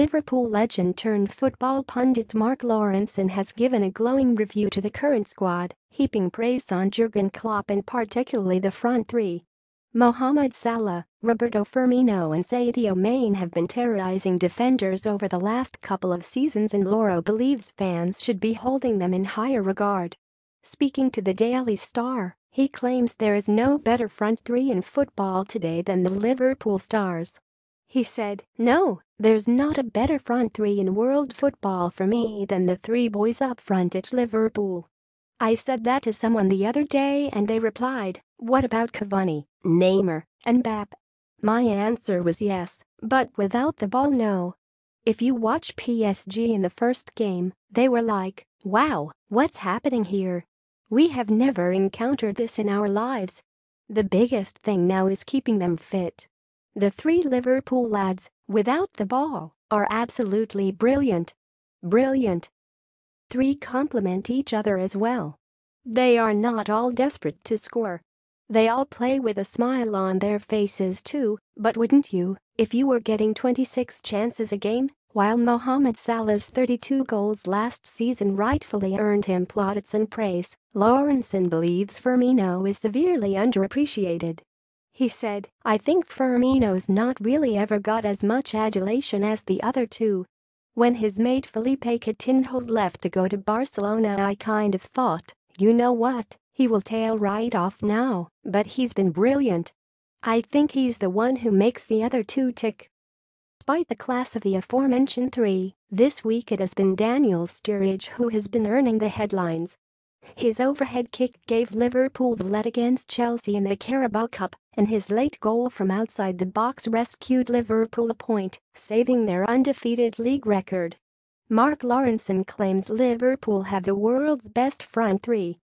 Liverpool legend turned football pundit Mark Lawrenson has given a glowing review to the current squad, heaping praise on Jurgen Klopp and particularly the front three. Mohamed Salah, Roberto Firmino and Sadio Mane have been terrorizing defenders over the last couple of seasons, and Loro believes fans should be holding them in higher regard. Speaking to the Daily Star, he claims there is no better front three in football today than the Liverpool Stars. He said, "No, there's not a better front three in world football for me than the three boys up front at Liverpool. I said that to someone the other day and they replied, 'What about Cavani, Neymar, and Mbappé?' My answer was yes, but without the ball, no. If you watch PSG in the first game, they were like, 'Wow, what's happening here? We have never encountered this in our lives.' The biggest thing now is keeping them fit. The three Liverpool lads, without the ball, are absolutely brilliant. Brilliant." Three complement each other as well. They are not all desperate to score. They all play with a smile on their faces too, but wouldn't you, if you were getting 26 chances a game, while Mohamed Salah's 32 goals last season rightfully earned him plaudits and praise? Lawrenson believes Firmino is severely underappreciated. He said, "I think Firmino's not really ever got as much adulation as the other two. When his mate Felipe Coutinho left to go to Barcelona, I kind of thought, you know what? He will tail right off now, but he's been brilliant. I think he's the one who makes the other two tick." Despite the class of the aforementioned three, this week it has been Daniel Sturridge who has been earning the headlines. His overhead kick gave Liverpool the lead against Chelsea in the Carabao Cup, and his late goal from outside the box rescued Liverpool a point, saving their undefeated league record. Mark Lawrenson claims Liverpool have the world's best front three.